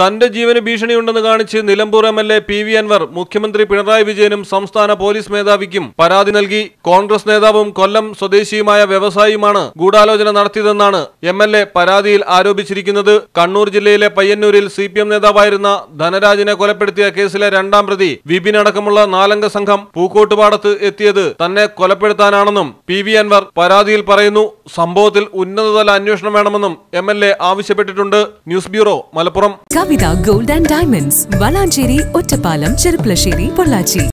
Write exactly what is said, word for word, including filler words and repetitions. തന്റെ ജീവന് ഭീഷണിയുണ്ടെന്ന് കാണിച്ച് നിലമ്പൂർ എംഎൽഎ പിവി അൻവർ മുഖ്യമന്ത്രി പിണറായി വിജയനും സംസ്ഥാന പോലീസ് മേധാവിക്കും പരാതി നൽകി. കോൺഗ്രസ് നേതാവും കൊല്ലം സ്വദേശിയുമായ വ്യവസായിയുമാണ് ഗൂഢാലോചന നടത്തിയതെന്നാണ് എംഎൽഎ പരാതിയിൽ ആരോപിച്ചിരിക്കുന്നത്. കണ്ണൂർ ജില്ലയിലെ പയ്യന്നൂരിൽ സി പി എം നേതാവായിരുന്ന ധനരാജിനെ കൊലപ്പെടുത്തിയ കേസിലെ രണ്ടാം പ്രതി വിപിൻ അടക്കമുള്ള നാലംഗ സംഘം പൂക്കോട്ടുപാടത്ത് എത്തിയത് തന്നെ കൊലപ്പെടുത്താനാണെന്നും പി വി അൻവർ പരാതിയിൽ പറയുന്നു. സംഭവത്തിൽ ഉന്നതതല അന്വേഷണം വേണമെന്നും എംഎൽഎ ആവശ്യപ്പെട്ടിട്ടുണ്ട്. News bureau, Malappuram. Gold and Diamonds, Valancheri, Ottapalam, Cherupalasheri, Pollachi.